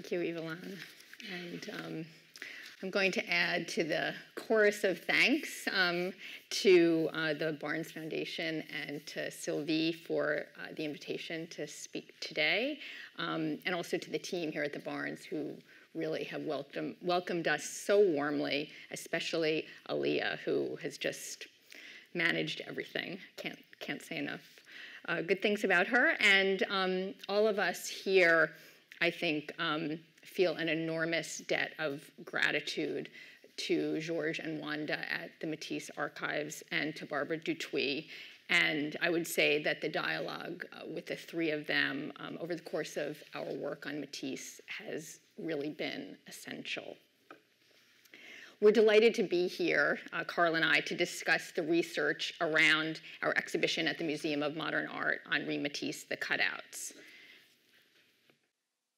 Thank you, Evelyn. And I'm going to add to the chorus of thanks to the Barnes Foundation and to Sylvie for the invitation to speak today, and also to the team here at the Barnes who really have welcomed us so warmly, especially Aliyah, who has just managed everything. Can't say enough good things about her. And all of us here, I think, feel an enormous debt of gratitude to Georges and Wanda at the Matisse archives and to Barbara Duthuis. And I would say that the dialogue with the three of them over the course of our work on Matisse has really been essential. We're delighted to be here, Carl and I, to discuss the research around our exhibition at the Museum of Modern Art on Henri Matisse, The Cutouts.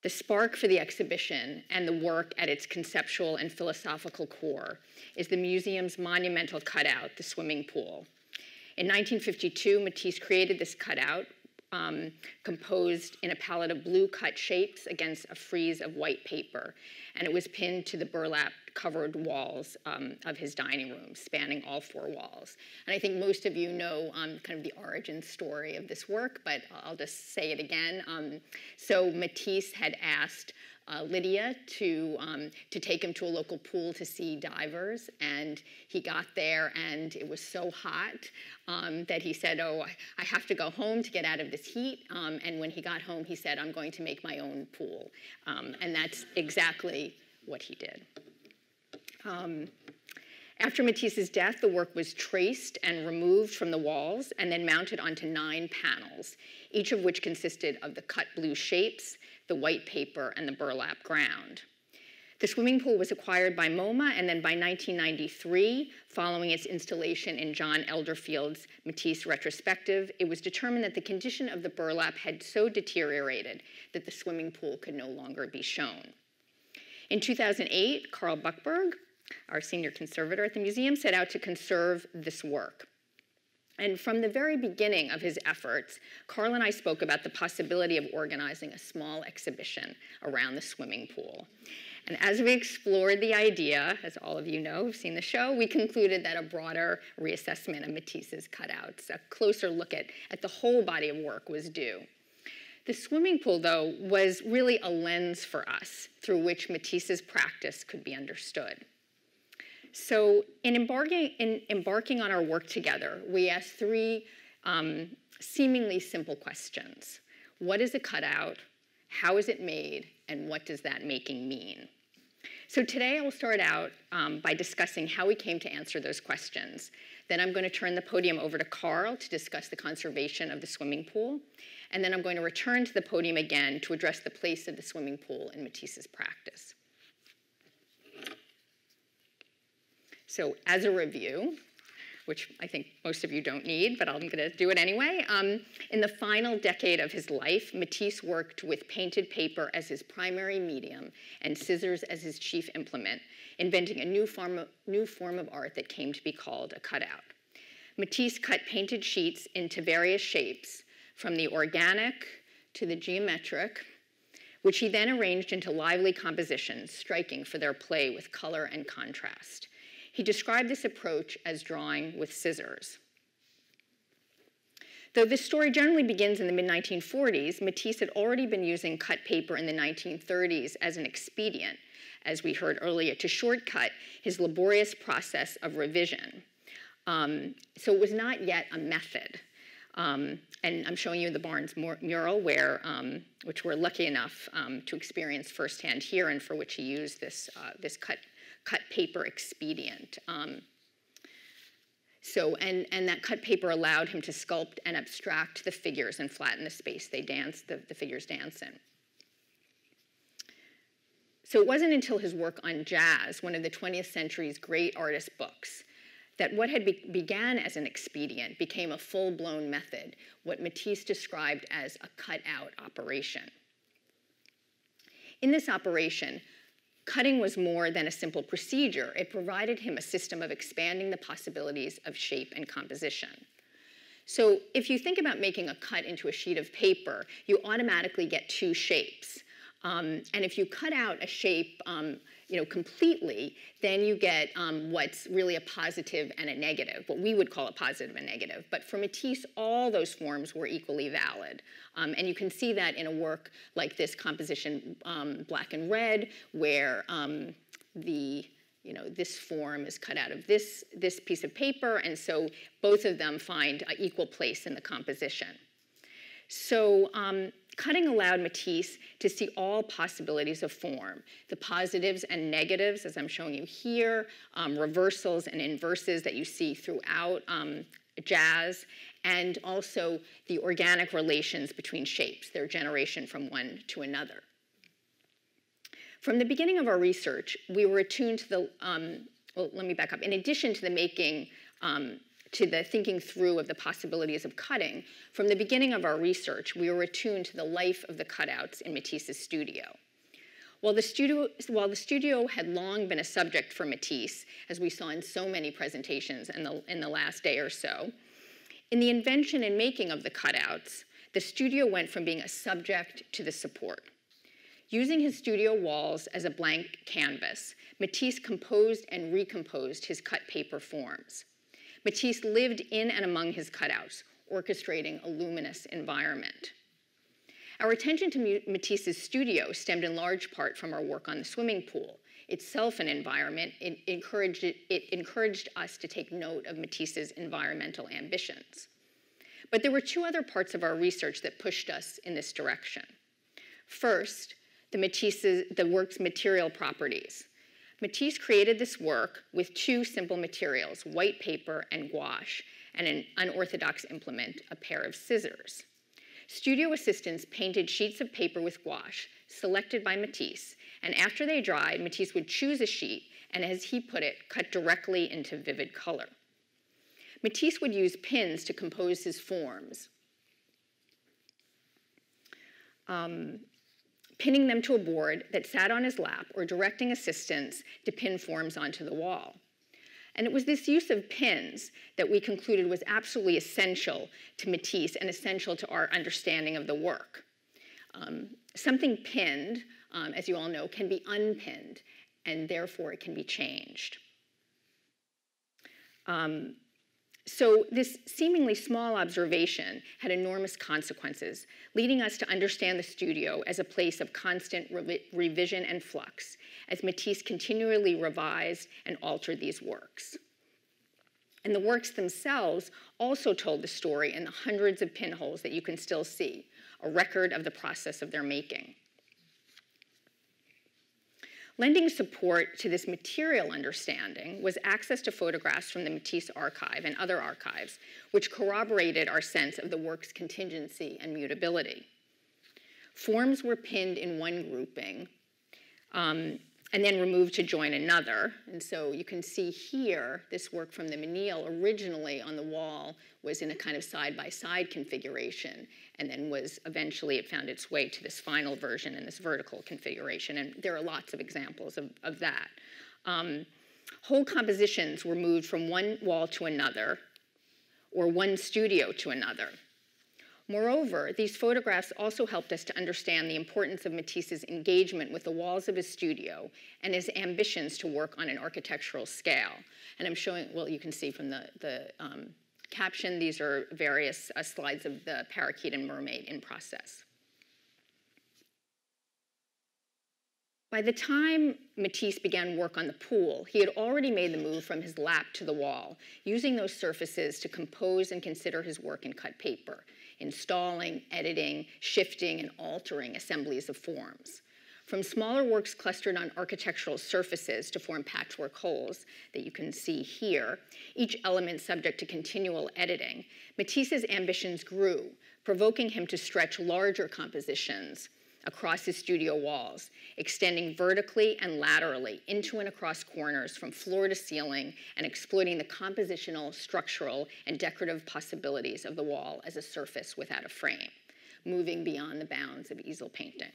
The spark for the exhibition and the work at its conceptual and philosophical core is the museum's monumental cutout, The Swimming Pool. In 1952, Matisse created this cutout, composed in a palette of blue cut shapes against a frieze of white paper, and it was pinned to the burlap covered walls of his dining room, spanning all four walls. And I think most of you know kind of the origin story of this work, but I'll just say it again. So Matisse had asked Lydia to take him to a local pool to see divers, and he got there and it was so hot that he said, oh, I have to go home to get out of this heat, and when he got home he said, I'm going to make my own pool, and that's exactly what he did. After Matisse's death, the work was traced and removed from the walls and then mounted onto 9 panels, each of which consisted of the cut blue shapes, the white paper, and the burlap ground. The Swimming Pool was acquired by MoMA, and then by 1993, following its installation in John Elderfield's Matisse retrospective, it was determined that the condition of the burlap had so deteriorated that the Swimming Pool could no longer be shown. In 2008, Karl Buchberg, our senior conservator at the museum, set out to conserve this work. And from the very beginning of his efforts, Carl and I spoke about the possibility of organizing a small exhibition around the Swimming Pool. And as we explored the idea, as all of you know who've seen the show, we concluded that a broader reassessment of Matisse's cutouts, a closer look at the whole body of work, was due. The Swimming Pool, though, was really a lens for us through which Matisse's practice could be understood. So in embarking on our work together, we asked 3 seemingly simple questions. What is a cutout? How is it made? And what does that making mean? So today I will start out by discussing how we came to answer those questions. Then I'm going to turn the podium over to Carl to discuss the conservation of the Swimming Pool. And then I'm going to return to the podium again to address the place of the Swimming Pool in Matisse's practice. So as a review, which I think most of you don't need, but I'm going to do it anyway. In the final decade of his life, Matisse worked with painted paper as his primary medium and scissors as his chief implement, inventing a new form of art that came to be called a cutout. Matisse cut painted sheets into various shapes, from the organic to the geometric, which he then arranged into lively compositions, striking for their play with color and contrast. He described this approach as drawing with scissors. Though this story generally begins in the mid-1940s, Matisse had already been using cut paper in the 1930s as an expedient, as we heard earlier, to shortcut his laborious process of revision. So it was not yet a method. And I'm showing you the Barnes mural, which we're lucky enough to experience firsthand here, and for which he used this cut paper expedient. And that cut paper allowed him to sculpt and abstract the figures and flatten the space they danced, the figures dance in. So it wasn't until his work on Jazz, one of the 20th century's great artist books, that what had began as an expedient became a full-blown method, what Matisse described as a cut-out operation. In this operation, cutting was more than a simple procedure. It provided him a system of expanding the possibilities of shape and composition. So if you think about making a cut into a sheet of paper, you automatically get 2 shapes. And if you cut out a shape completely, then you get what's really a positive and a negative, what we would call a positive and negative. But for Matisse, all those forms were equally valid. And you can see that in a work like this composition, Black and Red, where this form is cut out of this piece of paper, and so both of them find an equal place in the composition. So cutting allowed Matisse to see all possibilities of form, the positives and negatives, as I'm showing you here, reversals and inverses that you see throughout jazz, and also the organic relations between shapes, their generation from one to another. From the beginning of our research, we were attuned to the, well, let me back up. In addition to the making, to the thinking through of the possibilities of cutting, from the beginning of our research, we were attuned to the life of the cutouts in Matisse's studio. While the studio had long been a subject for Matisse, as we saw in so many presentations in the last day or so, in the invention and making of the cutouts, the studio went from being a subject to the support. Using his studio walls as a blank canvas, Matisse composed and recomposed his cut paper forms. Matisse lived in and among his cutouts, orchestrating a luminous environment. Our attention to Matisse's studio stemmed in large part from our work on The Swimming Pool. Itself an environment, it encouraged us to take note of Matisse's environmental ambitions. But there were two other parts of our research that pushed us in this direction. First, the work's material properties. Matisse created this work with two simple materials, white paper and gouache, and an unorthodox implement, a pair of scissors. Studio assistants painted sheets of paper with gouache, selected by Matisse, and after they dried, Matisse would choose a sheet, and as he put it, cut directly into vivid color. Matisse would use pins to compose his forms, pinning them to a board that sat on his lap or directing assistants to pin forms onto the wall. And it was this use of pins that we concluded was absolutely essential to Matisse and essential to our understanding of the work. Something pinned, as you all know, can be unpinned, and therefore it can be changed. So this seemingly small observation had enormous consequences, leading us to understand the studio as a place of constant revision and flux, as Matisse continually revised and altered these works. And the works themselves also told the story in the hundreds of pinholes that you can still see, a record of the process of their making. Lending support to this material understanding was access to photographs from the Matisse archive and other archives, which corroborated our sense of the work's contingency and mutability. Forms were pinned in one grouping and then removed to join another. And so you can see here, this work from the Menil originally on the wall was in a kind of side-by-side configuration, and then was eventually, it found its way to this final version in this vertical configuration. And there are lots of examples of that. Whole compositions were moved from one wall to another, or one studio to another. Moreover, these photographs also helped us to understand the importance of Matisse's engagement with the walls of his studio and his ambitions to work on an architectural scale. And I'm showing, well, you can see from the caption, these are various slides of the Parakeet and Mermaid in process. By the time Matisse began work on the pool, he had already made the move from his lap to the wall, using those surfaces to compose and consider his work in cut paper, installing, editing, shifting, and altering assemblies of forms. From smaller works clustered on architectural surfaces to form patchwork wholes that you can see here, each element subject to continual editing, Matisse's ambitions grew, provoking him to stretch larger compositions across his studio walls, extending vertically and laterally into and across corners from floor to ceiling, and exploiting the compositional, structural, and decorative possibilities of the wall as a surface without a frame, moving beyond the bounds of easel painting.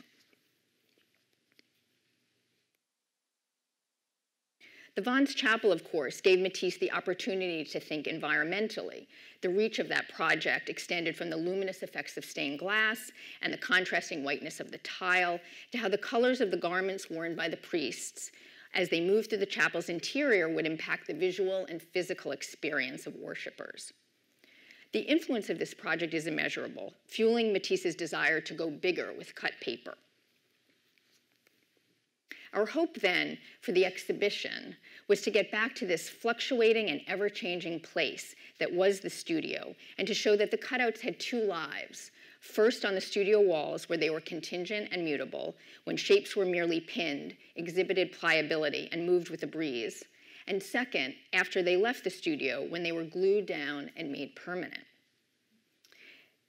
The Vaughan's chapel, of course, gave Matisse the opportunity to think environmentally. The reach of that project extended from the luminous effects of stained glass and the contrasting whiteness of the tile to how the colors of the garments worn by the priests as they moved through the chapel's interior would impact the visual and physical experience of worshipers. The influence of this project is immeasurable, fueling Matisse's desire to go bigger with cut paper. Our hope then for the exhibition was to get back to this fluctuating and ever-changing place that was the studio, and to show that the cutouts had two lives. First, on the studio walls, where they were contingent and mutable, when shapes were merely pinned, exhibited pliability, and moved with a breeze. And second, after they left the studio, when they were glued down and made permanent.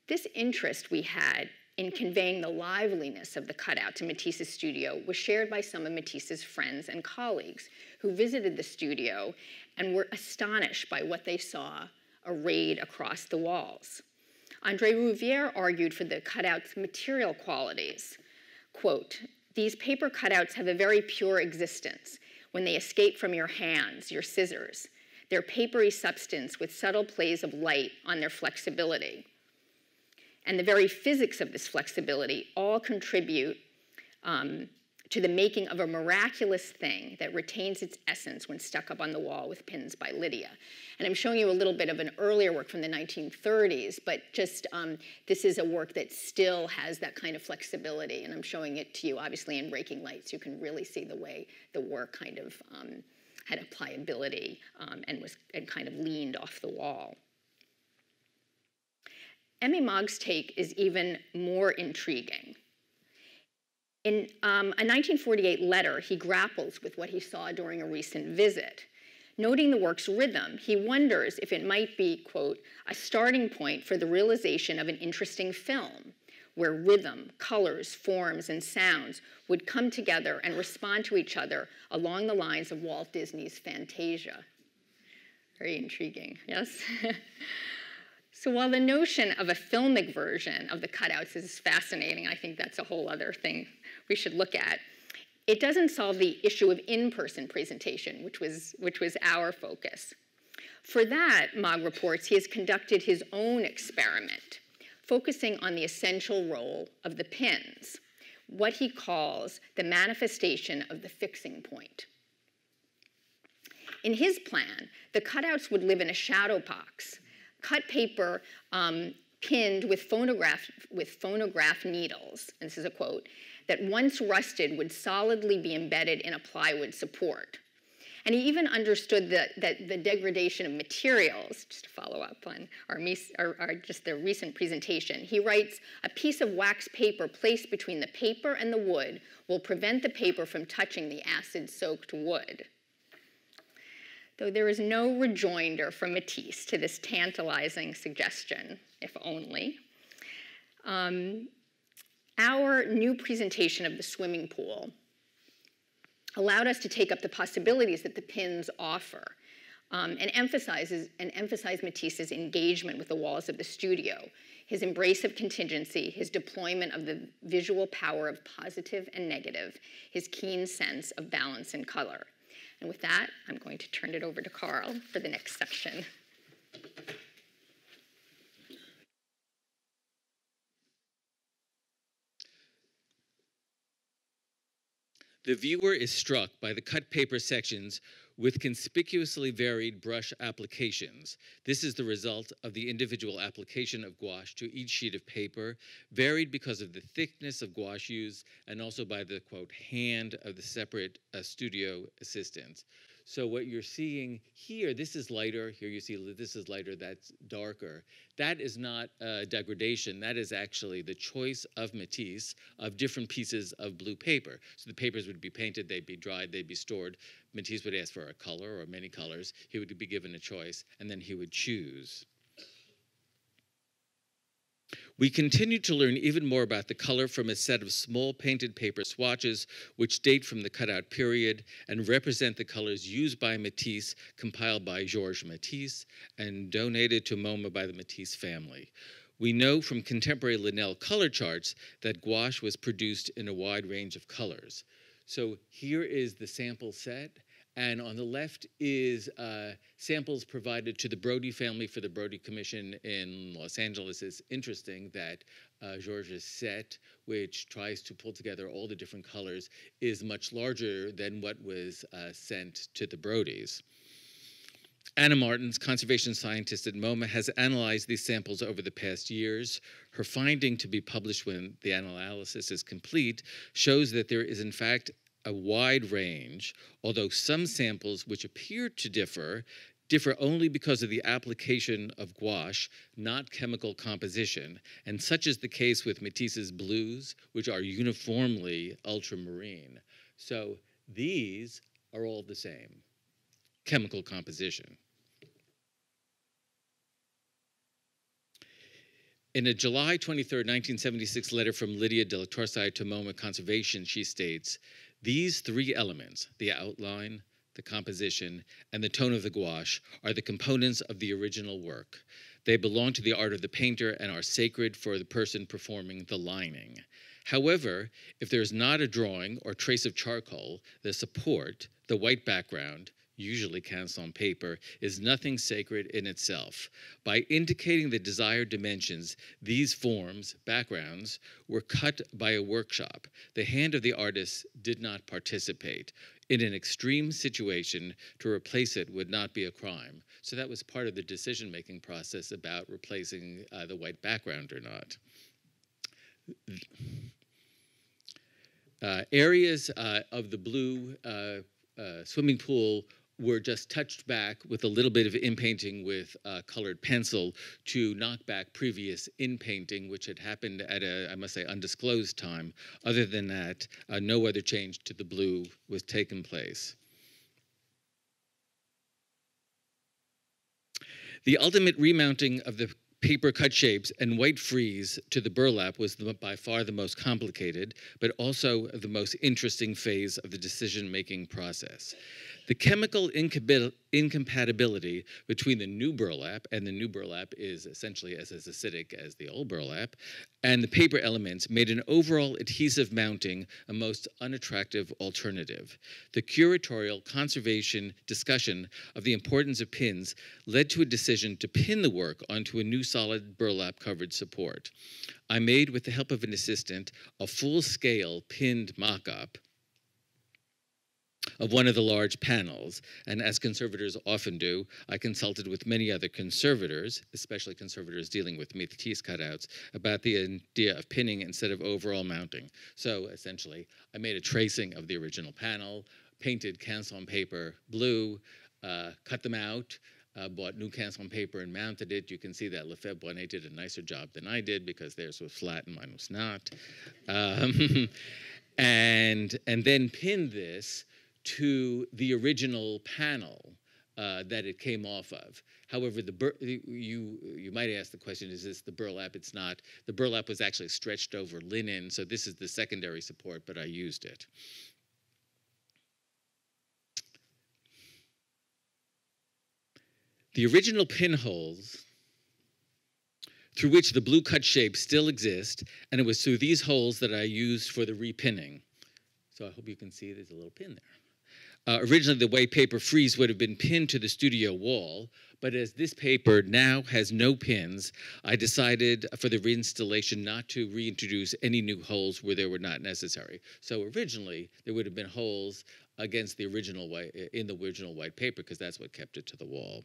This interest we had in conveying the liveliness of the cutout to Matisse's studio was shared by some of Matisse's friends and colleagues who visited the studio and were astonished by what they saw arrayed across the walls. André Rouvier argued for the cutout's material qualities. Quote, "These paper cutouts have a very pure existence. When they escape from your hands, your scissors, their papery substance with subtle plays of light on their flexibility. And the very physics of this flexibility all contribute to the making of a miraculous thing that retains its essence when stuck up on the wall with pins by Lydia." And I'm showing you a little bit of an earlier work from the 1930s, but just this is a work that still has that kind of flexibility. And I'm showing it to you, obviously, in Raking Lights. You can really see the way the work kind of had a pliability and kind of leaned off the wall. Emmy Mogg's take is even more intriguing. In a 1948 letter, he grapples with what he saw during a recent visit. Noting the work's rhythm, he wonders if it might be, quote, "a starting point for the realization of an interesting film, where rhythm, colors, forms, and sounds would come together and respond to each other along the lines of Walt Disney's Fantasia." Very intriguing, yes? So while the notion of a filmic version of the cutouts is fascinating, I think that's a whole other thing we should look at, it doesn't solve the issue of in-person presentation, which was our focus. For that, Mogg reports, he has conducted his own experiment, focusing on the essential role of the pins, what he calls the manifestation of the fixing point. In his plan, the cutouts would live in a shadow box, cut paper pinned with phonograph needles, and this is a quote, that once rusted would solidly be embedded in a plywood support. And he even understood the degradation of materials, just to follow up on just the recent presentation. He writes, "A piece of wax paper placed between the paper and the wood will prevent the paper from touching the acid-soaked wood." Though there is no rejoinder from Matisse to this tantalizing suggestion, if only. Our new presentation of The Swimming Pool allowed us to take up the possibilities that the pins offer and emphasize Matisse's engagement with the walls of the studio, his embrace of contingency, his deployment of the visual power of positive and negative, his keen sense of balance and color. And with that, I'm going to turn it over to Carl for the next section. The viewer is struck by the cut paper sections with conspicuously varied brush applications. This is the result of the individual application of gouache to each sheet of paper, varied because of the thickness of gouache used and also by the, quote, hand of the separate studio assistants. So what you're seeing here, this is lighter, here you see this is lighter, that's darker. That is not degradation, that is actually the choice of Matisse of different pieces of blue paper. So the papers would be painted, they'd be dried, they'd be stored. Matisse would ask for a color or many colors, he would be given a choice, and then he would choose. We continued to learn even more about the color from a set of small painted paper swatches which date from the cutout period and represent the colors used by Matisse, compiled by Georges Matisse, and donated to MoMA by the Matisse family. We know from contemporary Linnell color charts that gouache was produced in a wide range of colors. So here is the sample set, And on the left is samples provided to the Brody family for the Brody Commission in Los Angeles. It's interesting that Georges' set, which tries to pull together all the different colors, is much larger than what was sent to the Brodies. Anna Martins, conservation scientist at MoMA, has analyzed these samples over the past years. Her finding, to be published when the analysis is complete, shows that there is in fact a wide range, although some samples which appear to differ only because of the application of gouache, not chemical composition, and such is the case with Matisse's blues, which are uniformly ultramarine. So these are all the same, chemical composition. In a July 23, 1976 letter from Lydia de la Torsay to MoMA Conservation, she states, "These three elements, the outline, the composition, and the tone of the gouache, are the components of the original work. They belong to the art of the painter and are sacred for the person performing the lining. However, if there is not a drawing or trace of charcoal, the support, the white background, usually Canson paper, is nothing sacred in itself. By indicating the desired dimensions, these forms, backgrounds, were cut by a workshop. The hand of the artist did not participate. In an extreme situation, to replace it would not be a crime." So that was part of the decision-making process about replacing the white background or not. Areas of the blue swimming pool were just touched back with a little bit of inpainting with colored pencil to knock back previous inpainting, which had happened at a, I must say, undisclosed time. Other than that, no other change to the blue was taking place. The ultimate remounting of the paper cut shapes and white frieze to the burlap was by far the most complicated, but also the most interesting phase of the decision-making process. The chemical incompatibility between the new burlap, and the new burlap is essentially as acidic as the old burlap, and the paper elements made an overall adhesive mounting a most unattractive alternative. The curatorial conservation discussion of the importance of pins led to a decision to pin the work onto a new solid burlap-covered support. I made, with the help of an assistant, a full-scale pinned mock-up of one of the large panels, and as conservators often do, I consulted with many other conservators, especially conservators dealing with Matisse cutouts, about the idea of pinning instead of overall mounting. So essentially, I made a tracing of the original panel, painted Canson paper blue, cut them out, bought new Canson paper and mounted it. You can see that Lefebvre Bonnet did a nicer job than I did because theirs was flat and mine was not. And then pinned this to the original panel that it came off of. However, you might ask the question, is this the burlap? It's not. The burlap was actually stretched over linen, so this is the secondary support, but I used it. The original pinholes through which the blue cut shape still exists, and it was through these holes that I used for the repinning. So I hope you can see there's a little pin there. Originally, the white paper frieze would have been pinned to the studio wall, but as this paper now has no pins, I decided for the reinstallation not to reintroduce any new holes where they were not necessary. So originally, there would have been holes against the original white paper, because that's what kept it to the wall.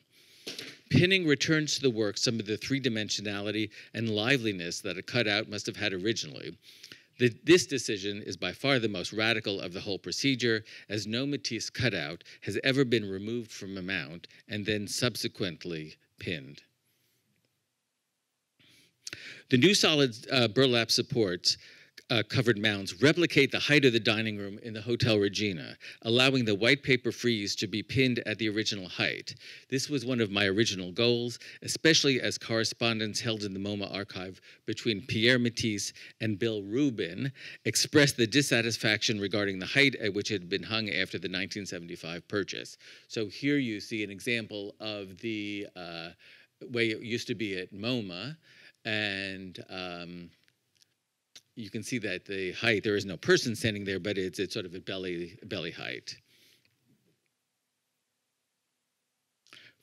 Pinning returns to the work some of the three-dimensionality and liveliness that a cutout must have had originally. This decision is by far the most radical of the whole procedure, as no Matisse cutout has ever been removed from a mount and then subsequently pinned. The new solid burlap supports covered mounds replicate the height of the dining room in the Hotel Regina, allowing the white paper frieze to be pinned at the original height. This was one of my original goals, especially as correspondence held in the MoMA archive between Pierre Matisse and Bill Rubin expressed the dissatisfaction regarding the height at which it had been hung after the 1975 purchase. So here you see an example of the way it used to be at MoMA, and you can see that the height, there is no person standing there, but it's sort of a belly height.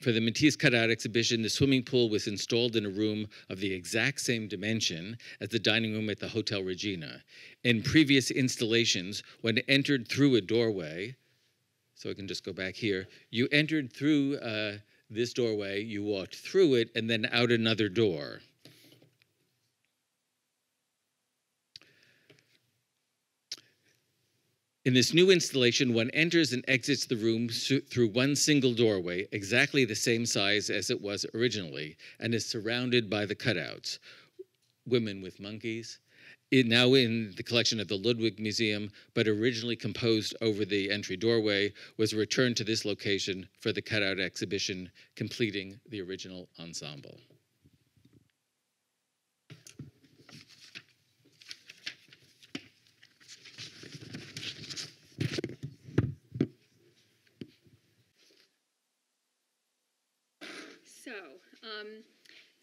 For the Matisse cutout exhibition, the swimming pool was installed in a room of the exact same dimension as the dining room at the Hotel Regina. In previous installations, when entered through a doorway, so I can just go back here, you entered through this doorway, you walked through it, and then out another door. In this new installation, one enters and exits the room through one single doorway, exactly the same size as it was originally, and is surrounded by the cutouts. Women with Monkeys, now in the collection of the Ludwig Museum, but originally composed over the entry doorway, was returned to this location for the cutout exhibition, completing the original ensemble.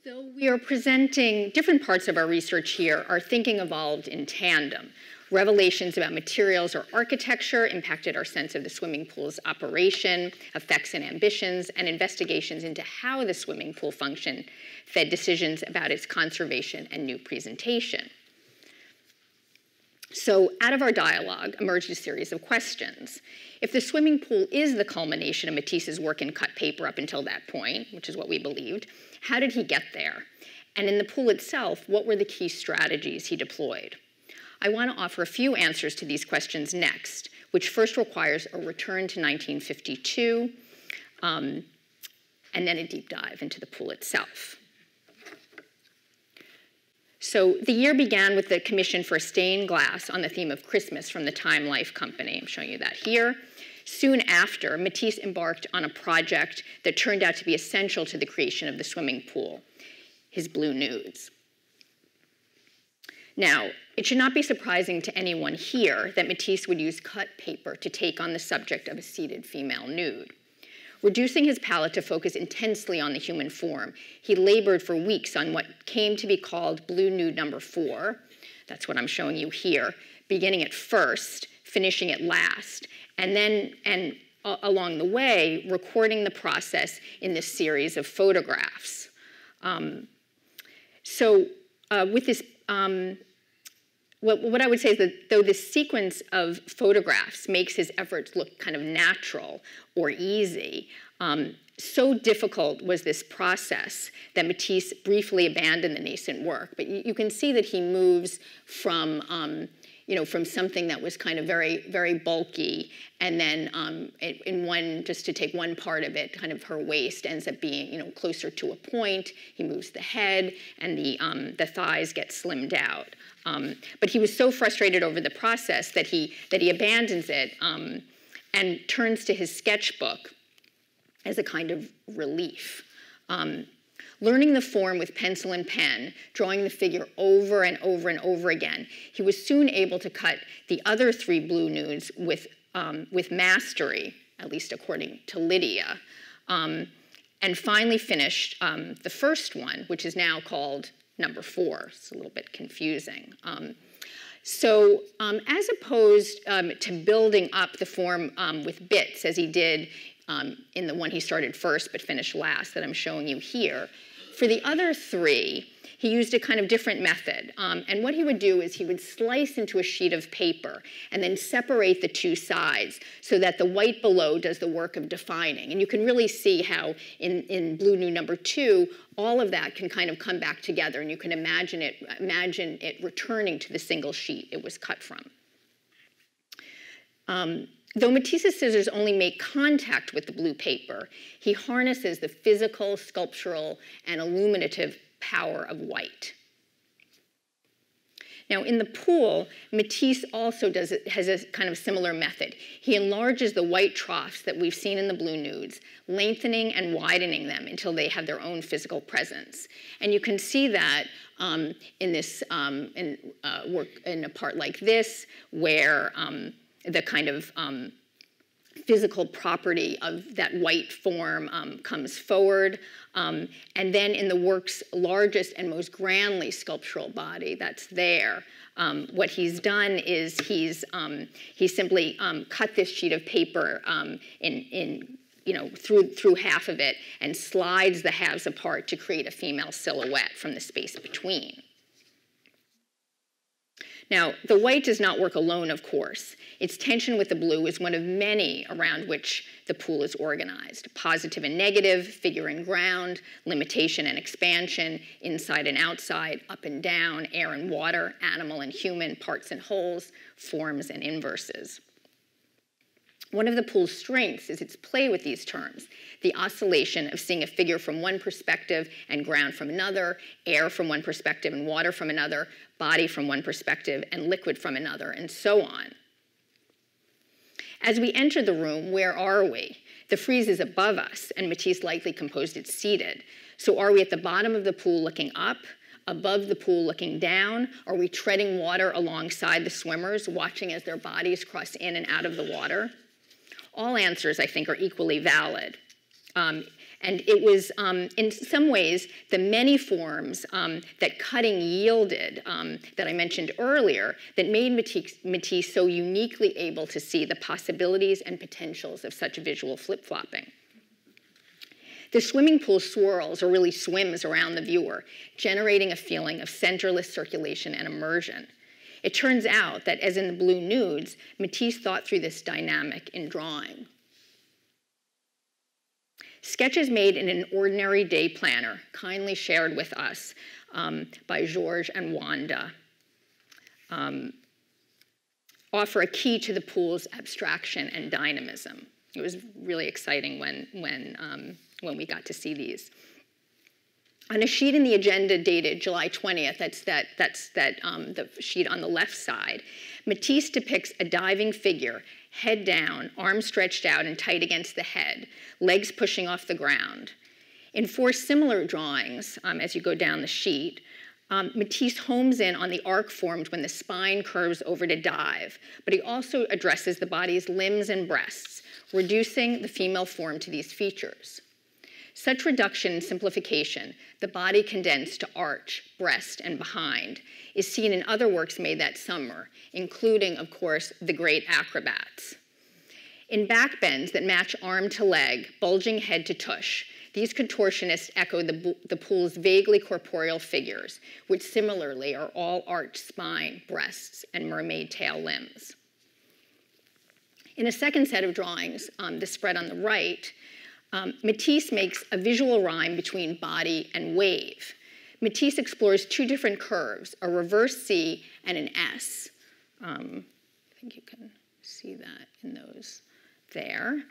Though we are presenting different parts of our research here, our thinking evolved in tandem. Revelations about materials or architecture impacted our sense of the swimming pool's operation, effects and ambitions, and investigations into how the swimming pool function fed decisions about its conservation and new presentation. So out of our dialogue emerged a series of questions. If the swimming pool is the culmination of Matisse's work in cut paper up until that point, which is what we believed, how did he get there? And in the pool itself, what were the key strategies he deployed? I want to offer a few answers to these questions next, which first requires a return to 1952, and then a deep dive into the pool itself. So the year began with the commission for a stained glass on the theme of Christmas from the Time Life Company. I'm showing you that here. Soon after, Matisse embarked on a project that turned out to be essential to the creation of the swimming pool, his blue nudes. Now, it should not be surprising to anyone here that Matisse would use cut paper to take on the subject of a seated female nude. Reducing his palette to focus intensely on the human form, he labored for weeks on what came to be called Blue Nude Number 4, that's what I'm showing you here, beginning at first, finishing at last, and then along the way, recording the process in this series of photographs. With this, what I would say is that though this sequence of photographs makes his efforts look kind of natural or easy, so difficult was this process that Matisse briefly abandoned the nascent work. But you can see that he moves from, you know, from something that was kind of very, very bulky, and then in one, just to take one part of it, kind of her waist ends up being, you know, closer to a point. He moves the head, and the thighs get slimmed out. But he was so frustrated over the process that he abandons it and turns to his sketchbook as a kind of relief. Learning the form with pencil and pen, drawing the figure over and over and over again, he was soon able to cut the other three blue nudes with mastery, at least according to Lydia, and finally finished the first one, which is now called Number 4, it's a little bit confusing. As opposed to building up the form with bits, as he did in the one he started first but finished last that I'm showing you here, for the other three, he used a kind of different method. And what he would do is he would slice into a sheet of paper and then separate the two sides so that the white below does the work of defining. And you can really see how in Blue Nude Number 2, all of that can kind of come back together, and you can imagine it returning to the single sheet it was cut from. Though Matisse's scissors only make contact with the blue paper, he harnesses the physical, sculptural, and illuminative power of white. Now, in the pool, Matisse also has a kind of similar method. He enlarges the white troughs that we've seen in the blue nudes, lengthening and widening them until they have their own physical presence. And you can see that in this work in a part like this, where the kind of physical property of that white form comes forward. And then in the work's largest and most grandly sculptural body that's there, what he's done is he's simply cut this sheet of paper in you know, through half of it and slides the halves apart to create a female silhouette from the space between. Now, the white does not work alone, of course. Its tension with the blue is one of many around which the pool is organized: positive and negative, figure and ground, limitation and expansion, inside and outside, up and down, air and water, animal and human, parts and wholes, forms and inverses. One of the pool's strengths is its play with these terms, the oscillation of seeing a figure from one perspective and ground from another, air from one perspective and water from another, body from one perspective and liquid from another, and so on. As we enter the room, where are we? The frieze is above us, and Matisse likely composed it seated. So are we at the bottom of the pool looking up, above the pool looking down? Are we treading water alongside the swimmers, watching as their bodies cross in and out of the water? All answers, I think, are equally valid. And it was, in some ways, the many forms that cutting yielded, that I mentioned earlier, that made Matisse so uniquely able to see the possibilities and potentials of such visual flip-flopping. The swimming pool swirls, or really swims, around the viewer, generating a feeling of centerless circulation and immersion. It turns out that, as in the blue nudes, Matisse thought through this dynamic in drawing. Sketches made in an ordinary day planner, kindly shared with us by Georges and Wanda, offer a key to the pool's abstraction and dynamism. It was really exciting when we got to see these. On a sheet in the agenda dated July 20th, that's the sheet on the left side, Matisse depicts a diving figure, head down, arms stretched out and tight against the head, legs pushing off the ground. In four similar drawings, as you go down the sheet, Matisse homes in on the arc formed when the spine curves over to dive, but he also addresses the body's limbs and breasts, reducing the female form to these features. Such reduction and simplification, the body condensed to arch, breast, and behind, is seen in other works made that summer, including, of course, The Great Acrobats. In backbends that match arm to leg, bulging head to tush, these contortionists echo the pool's vaguely corporeal figures, which similarly are all arched spine, breasts, and mermaid tail limbs. In a second set of drawings, the spread on the right, Matisse makes a visual rhyme between body and wave. Matisse explores two different curves, a reverse C and an S. I think you can see that in those there,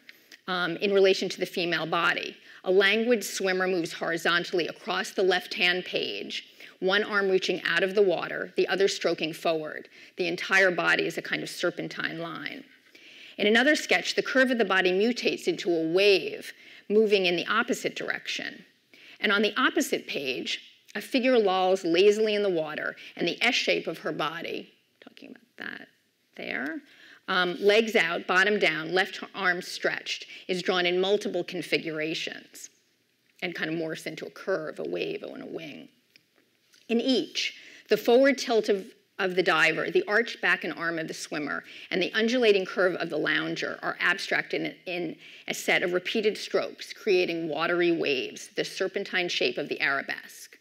in relation to the female body. A languid swimmer moves horizontally across the left-hand page, one arm reaching out of the water, the other stroking forward. The entire body is a kind of serpentine line. In another sketch, the curve of the body mutates into a wave, moving in the opposite direction. And on the opposite page, a figure lolls lazily in the water, and the S shape of her body, talking about that there, legs out, bottom down, left arm stretched, is drawn in multiple configurations and kind of morphs into a curve, a wave, and a wing. In each, the forward tilt of the diver, the arched back and arm of the swimmer, and the undulating curve of the lounger are abstracted in a set of repeated strokes, creating watery waves, the serpentine shape of the arabesque.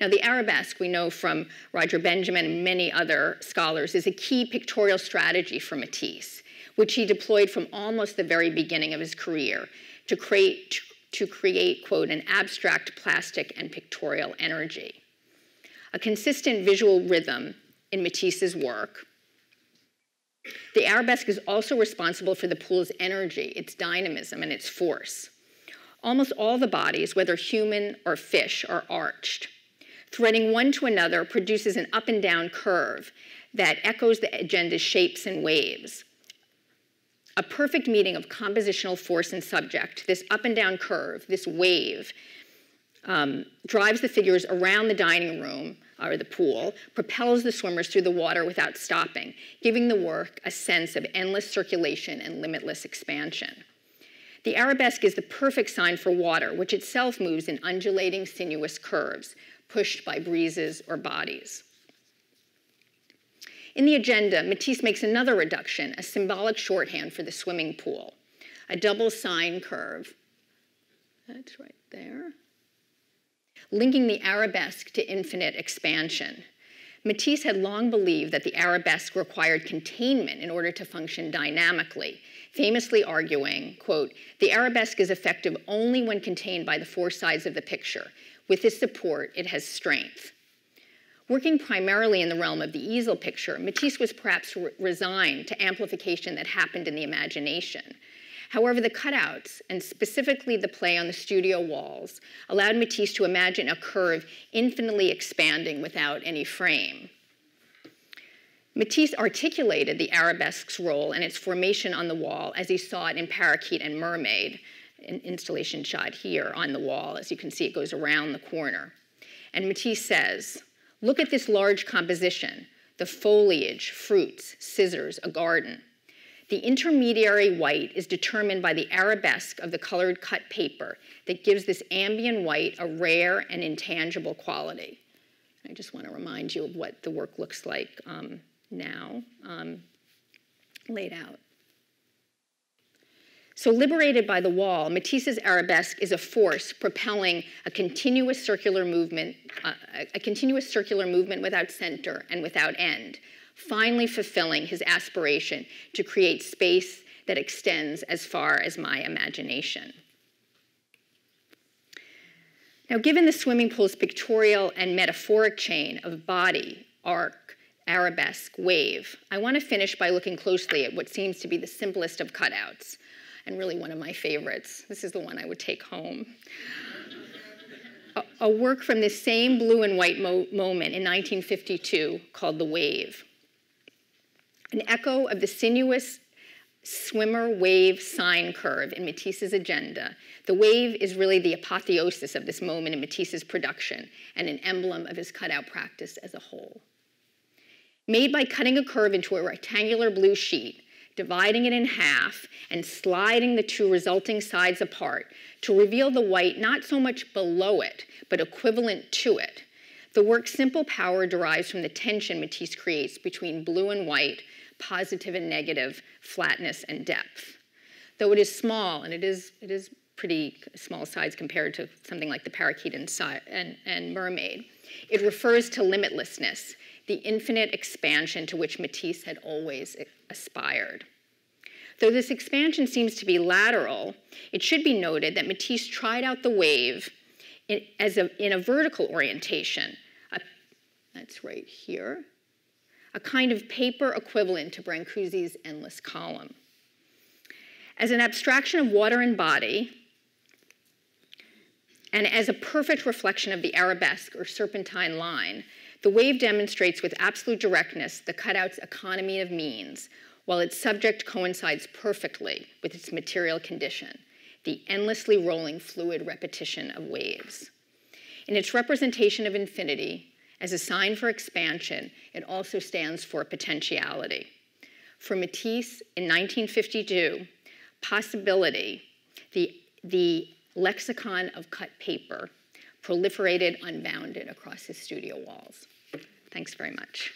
Now, the arabesque, we know from Roger Benjamin and many other scholars, is a key pictorial strategy for Matisse, which he deployed from almost the very beginning of his career to create, quote, an abstract plastic and pictorial energy. A consistent visual rhythm in Matisse's work. The arabesque is also responsible for the pool's energy, its dynamism, and its force. Almost all the bodies, whether human or fish, are arched. Threading one to another produces an up and down curve that echoes the agenda's shapes and waves. A perfect meeting of compositional force and subject, this up and down curve, this wave, drives the figures around the dining room or the pool, propels the swimmers through the water without stopping, giving the work a sense of endless circulation and limitless expansion. The arabesque is the perfect sign for water, which itself moves in undulating, sinuous curves, pushed by breezes or bodies. In the agenda, Matisse makes another reduction, a symbolic shorthand for the swimming pool. a double sine curve. That's right there. Linking the arabesque to infinite expansion. Matisse had long believed that the arabesque required containment in order to function dynamically, famously arguing, quote, "The arabesque is effective only when contained by the four sides of the picture. With this support, it has strength." Working primarily in the realm of the easel picture, Matisse was perhaps resigned to amplification that happened in the imagination. However, the cutouts, and specifically the play on the studio walls, allowed Matisse to imagine a curve infinitely expanding without any frame. Matisse articulated the arabesque's role and its formation on the wall as he saw it in Parakeet and Mermaid, an installation shot here on the wall. As you can see, it goes around the corner. And Matisse says, "Look at this large composition, the foliage, fruits, scissors, a garden. The intermediary white is determined by the arabesque of the colored cut paper that gives this ambient white a rare and intangible quality." I just want to remind you of what the work looks like now, laid out. So liberated by the wall, Matisse's arabesque is a force propelling a continuous circular movement, without center and without end, finally fulfilling his aspiration to create space that extends as far as my imagination. Now, given the swimming pool's pictorial and metaphoric chain of body, arc, arabesque, wave, I want to finish by looking closely at what seems to be the simplest of cutouts, and really one of my favorites. This is the one I would take home. A work from this same blue and white moment in 1952 called The Wave. An echo of the sinuous swimmer wave sine curve in Matisse's agenda, the wave is really the apotheosis of this moment in Matisse's production and an emblem of his cutout practice as a whole. Made by cutting a curve into a rectangular blue sheet, dividing it in half, and sliding the two resulting sides apart to reveal the white not so much below it, but equivalent to it. The work's simple power derives from the tension Matisse creates between blue and white, positive and negative, flatness and depth. Though it is small, and it is pretty small size compared to something like the Parakeet and Mermaid, it refers to limitlessness, the infinite expansion to which Matisse had always aspired. Though this expansion seems to be lateral, it should be noted that Matisse tried out the wave in a vertical orientation. That's right here. A kind of paper equivalent to Brancusi's endless column. As an abstraction of water and body, and as a perfect reflection of the arabesque or serpentine line, the wave demonstrates with absolute directness the cutout's economy of means, while its subject coincides perfectly with its material condition, the endlessly rolling fluid repetition of waves. In its representation of infinity, as a sign for expansion, it also stands for potentiality. For Matisse, in 1952, possibility, the lexicon of cut paper, proliferated unbounded across his studio walls. Thanks very much.